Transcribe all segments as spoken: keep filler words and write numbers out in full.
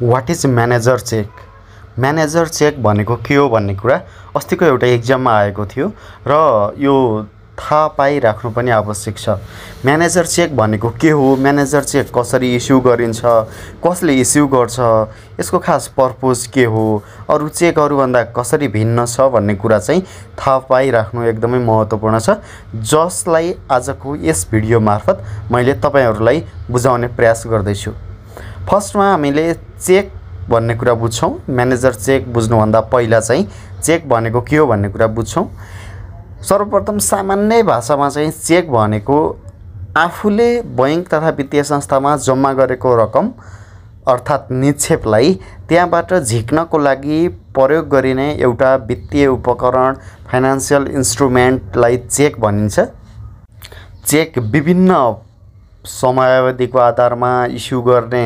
What is manager check? Manager check भनेको के हो भन्ने कुरा अस्तिको एउटा एक्जाममा आएको थियो र यो थाहा पाइराख्नु पनि आवश्यक छ। मैनेजर चेक भनेको के हो, मैनेजर चेक कसरी इस्यु गरिन्छ, कसले इस्यु गर्छ, यसको खास पर्पज के हो, अरु चेकहरु भन्दा कसरी भिन्न छ भन्ने कुरा चाहिँ थाहा पाइराख्नु एकदमै महत्त्वपूर्ण छ, जसलाई आजको यस भिडियो मार्फत मैले तपाईहरुलाई बुझाउने प्रयास गर्दै छु। फर्स्टमा हामीले चेक भन्ने कुरा बुझ्छौं। मैनेजर चेक बुझ्नु भन्दा पहिला चाहिँ चेक भनेको के हो भन्ने कुरा बुझ्छौं। सर्वप्रथम सामान्य भाषामा चाहिँ चेक भनेको आफूले बैंक तथा वित्तीय संस्थामा जम्मा गरेको रकम अर्थात् निक्षेपलाई त्यहाँबाट झिक्नको लागि प्रयोग गरिने एउटा वित्तीय उपकरण फाइनान्शियल इन्स्ट्रुमेन्टलाई चेक भनिन्छ। चेक विभिन्न समयावधिको आधारमा, इस्यु गर्ने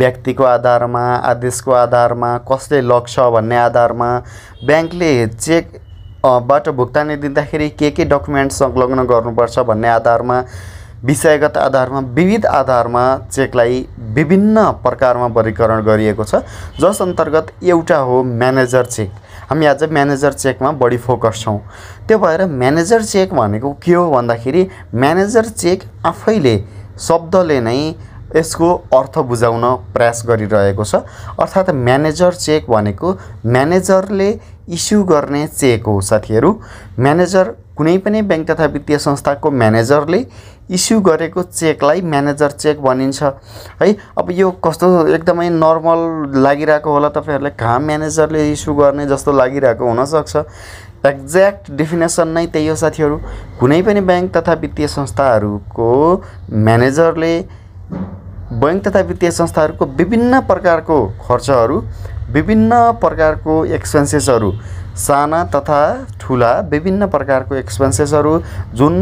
व्यक्तिको आधारमा, आदेशको आधारमा, कसले लक्ष्य भन्ने आधारमा, बैंकले चेक बाट भुक्तानी दिँदाखेरि के के डकुमेन्ट संलग्न गर्नुपर्छ भन्ने आधारमा, विषयगत आधारमा, विविध आधारमा चेकलाई विभिन्न प्रकारमा वर्गीकरण गरिएको छ, जस अन्तर्गत एउटा हो म्यानेजर चेक। हामी आज म्यानेजर चेकमा बढी फोकस छौं। त्यो भएर म्यानेजर चेक भनेको के हो भन्दाखेरि म्यानेजर चेक आफैले शब्दले नै यसको अर्थ बुझाउन प्रयास गरिरहेको छ। अर्थात् म्यानेजर चेक भनेको म्यानेजरले इस्यु गर्ने चेक हो। साथीहरु, म्यानेजर कुनै पनि बैंक तथा वित्तीय संस्थाको म्यानेजरले इस्यु गरेको चेकलाई म्यानेजर चेक भनिन्छ है। अब यो कस्तो एकदमै नर्मल लागिरहेको होला तपाईहरुलाई, कहाँ म्यानेजरले इस्यु गर्ने जस्तो लागिरहेको हुन सक्छ। एक्ज्याक्ट डेफिनेसन नै त्यही हो साथीहरु। कुनै पनि बैंक तथा वित्तीय संस्थाहरुको म्यानेजरले बैंक तथा वित्तीय संस्थाहरुको विभिन्न प्रकारको खर्चहरु, विभिन्न प्रकारको एक्सपेन्सेसहरु, साना तथा ठूला विभिन्न प्रकारको एक्सपेन्सेसहरु जुन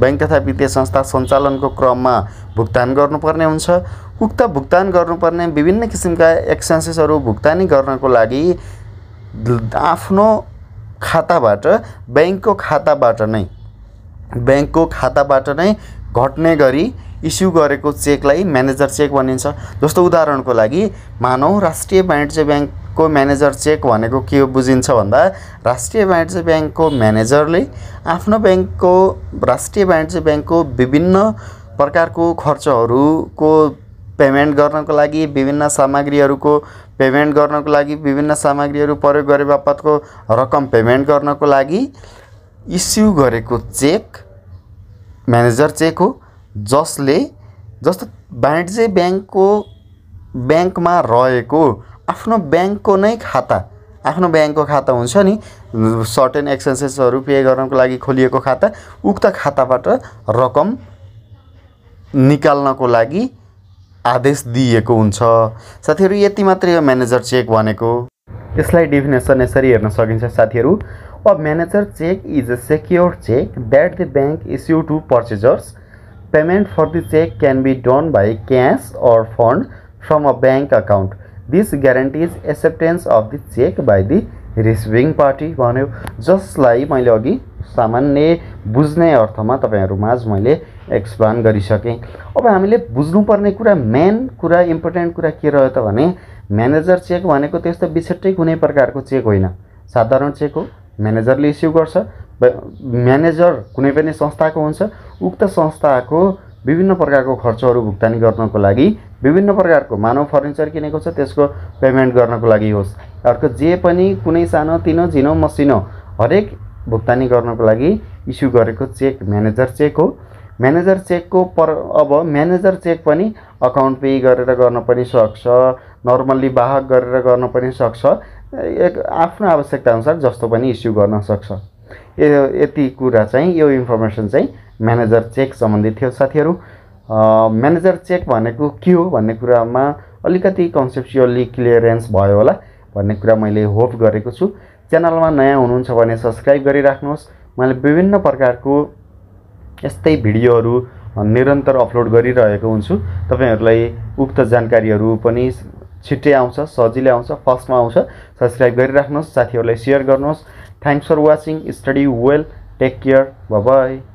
बैंक तथा वित्तीय संस्था सञ्चालनको क्रममा भुक्तान गर्नुपर्ने हुन्छ, उक्त भुक्तान गर्नुपर्ने विभिन्न किसिमका एक्सपेन्सेसहरु भुक्तानी गर्नको लागि आफ्नो खाताबाट, बैंकको खाताबाट नै बैंकको खाताबाट नै घट्ने गरी इस्यु गरेको चेकलाई म्यानेजर चेक भनिन्छ। जस्तो उदाहरणको लागि मानौ राष्ट्रिय वाणिज्य बैंकको म्यानेजर चेक भनेको के बुझिन्छ भन्दा राष्ट्रिय वाणिज्य बैंकको म्यानेजरले आफ्नो बैंकको राष्ट्रिय वाणिज्य बैंकको विभिन्न प्रकारको खर्चहरुको पेमेन्ट गर्नको लागि, विभिन्न सामग्रीहरुको पेमेन्ट गर्नको लागि, विभिन्न सामग्रीहरु प्रयोग गरे बापतको रकम पेमेन्ट गर्नको लागि इस्यु गरेको चेक म्यानेजर चेक हो, जसले जस्तो वाणिज्य बैंकको बैंकमा रहेको आफ्नो बैंकको नै खाता, आफ्नो बैंकको खाता हुन्छ नि, सर्टेन एक्सपेन्सेसहरु पे गर्नको लागि खोलिएको खाता, उक्त खाताबाट रकम निकाल्नको लागि आदेश दिएको हुन्छ। साथीहरु, यति मात्रै हो म्यानेजर चेक भनेको। यसलाई डेफिनेसन यसरी हेर्न सकिन्छ साथीहरु। A manager check is a secure check that the bank issue to purchasers. Payment for the check can be done by cash or fund from a bank account. This guarantees acceptance of the check by the receiving party भन्यो। जसलाई मैले अघि सामान्य बुझ्ने अर्थमा तपाईहरु माझ मैले एक्सप्लेन गरिसके। अब हामीले बुझ्नुपर्ने कुरा, मेन कुरा, इम्पोर्टेन्ट कुरा के रह्यो त भने म्यानेजर चेक भनेको त्यस्तो विशेष कुनै प्रकारको चेक होइन, साधारण चेक हो। म्यानेजरले इस्यु गर्छ, म्यानेजर कुनै पनि संस्थाको हुन्छ, उक्त संस्थाको विभिन्न प्रकारको खर्चहरु भुक्तानी गर्नको लागि, विभिन्न प्रकारको मानव फर्निचर किनेको छ त्यसको पेमेन्ट गर्नको लागि होस्, अर्को जे पनि कुनै सानो तिनो झिनो मसिनो हरेक भुक्तानी गर्नको लागि इस्यु गरेको चेक म्यानेजर चेक हो। म्यानेजर चेकको पर अब म्यानेजर चेक पनि अकाउन्ट पे गरेर गर्न पनि सक्छ, नर्मल्ली वाहक गरेर गर्न पनि सक्छ, एक आफ्नो आवश्यकता अनुसार जस्तो पनि इस्यु गर्न सक्छ। यति कुरा चाहिँ, यो इन्फर्मेसन चाहिँ म्यानेजर चेक सम्बन्धी थियो साथीहरु। म्यानेजर चेक भनेको के हो भन्ने कुरामा अलिकति कन्सेप्चुअली क्लियरेन्स भयो होला भन्ने कुरा मैले होप गरेको छु। च्यानलमा नयाँ हुनुहुन्छ भने सब्स्क्राइब गरिराख्नुहोस्। मैले विभिन्न प्रकारको यस्तै भिडियोहरु निरन्तर अपलोड गरिरहेको हुन्छु। तपाईहरुलाई उक्त जानकारीहरु पनि छिट्टै आउँछ, सजिलै आउँछ, फर्स्टमा आउँछ। सब्स्क्राइब गरिराख्नुहोस्, साथीहरुलाई सेयर गर्नुहोस्। Thanks for watching. Study well. Take care. Bye bye.